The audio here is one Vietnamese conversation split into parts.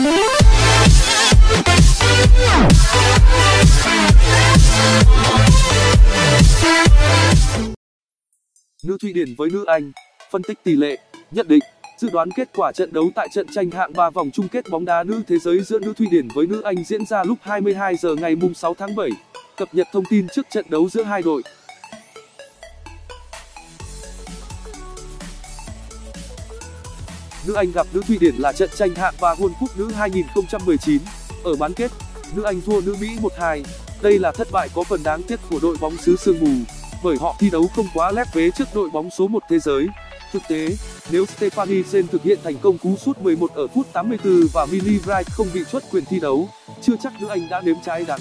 Nữ Thụy Điển với Nữ Anh, phân tích tỷ lệ, nhận định, dự đoán kết quả trận đấu tại trận tranh hạng 3 vòng chung kết bóng đá nữ thế giới giữa Nữ Thụy Điển với Nữ Anh diễn ra lúc 22 giờ ngày 6 tháng 7. Cập nhật thông tin trước trận đấu giữa hai đội. Nữ Anh gặp Nữ Thụy Điển là trận tranh hạng 3 World Cup nữ 2019. Ở bán kết, Nữ Anh thua Nữ Mỹ 1-2. Đây là thất bại có phần đáng tiếc của đội bóng xứ sương mù, bởi họ thi đấu không quá lép vế trước đội bóng số 1 thế giới. Thực tế, nếu Stephanie Zane thực hiện thành công cú sút 11 ở phút 84 và Mini Bright không bị truất quyền thi đấu, chưa chắc Nữ Anh đã nếm trái đắng.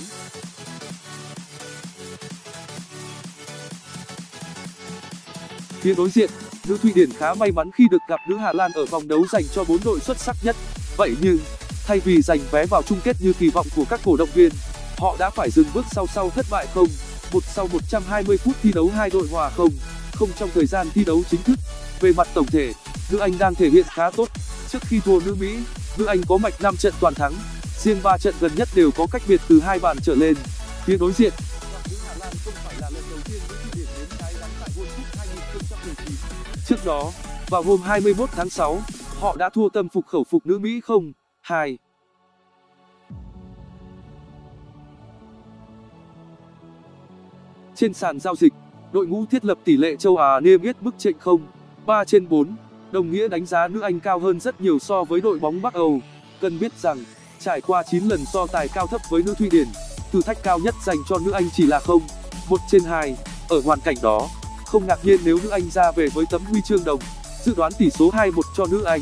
Phía đối diện, Nữ Thụy Điển khá may mắn khi được gặp nữ Hà Lan ở vòng đấu dành cho 4 đội xuất sắc nhất. Vậy nhưng, thay vì giành vé vào chung kết như kỳ vọng của các cổ động viên, họ đã phải dừng bước sau thất bại 0-1 sau 120 phút thi đấu. Hai đội hòa 0-0 trong thời gian thi đấu chính thức. Về mặt tổng thể, Nữ Anh đang thể hiện khá tốt. Trước khi thua Nữ Mỹ, Nữ Anh có mạch 5 trận toàn thắng, riêng 3 trận gần nhất đều có cách biệt từ 2 bàn trở lên. Phía đối diện, nữ Hà Lan không phải là lần đầu tiên Nữ Thụy Điển nếm trái đắng tại World Cup 2019. Trước đó, vào hôm 21 tháng 6, họ đã thua tâm phục khẩu phục Nữ Mỹ 0-2. Trên sàn giao dịch, đội ngũ thiết lập tỷ lệ châu Á niêm yết mức chênh 0.3/4, đồng nghĩa đánh giá Nữ Anh cao hơn rất nhiều so với đội bóng Bắc Âu. Cần biết rằng, trải qua 9 lần so tài cao thấp với Nữ Thụy Điển, thử thách cao nhất dành cho Nữ Anh chỉ là 0.1/2. Ở hoàn cảnh đó, không ngạc nhiên nếu Nữ Anh ra về với tấm huy chương đồng. Dự đoán tỷ số 2-1 cho Nữ Anh.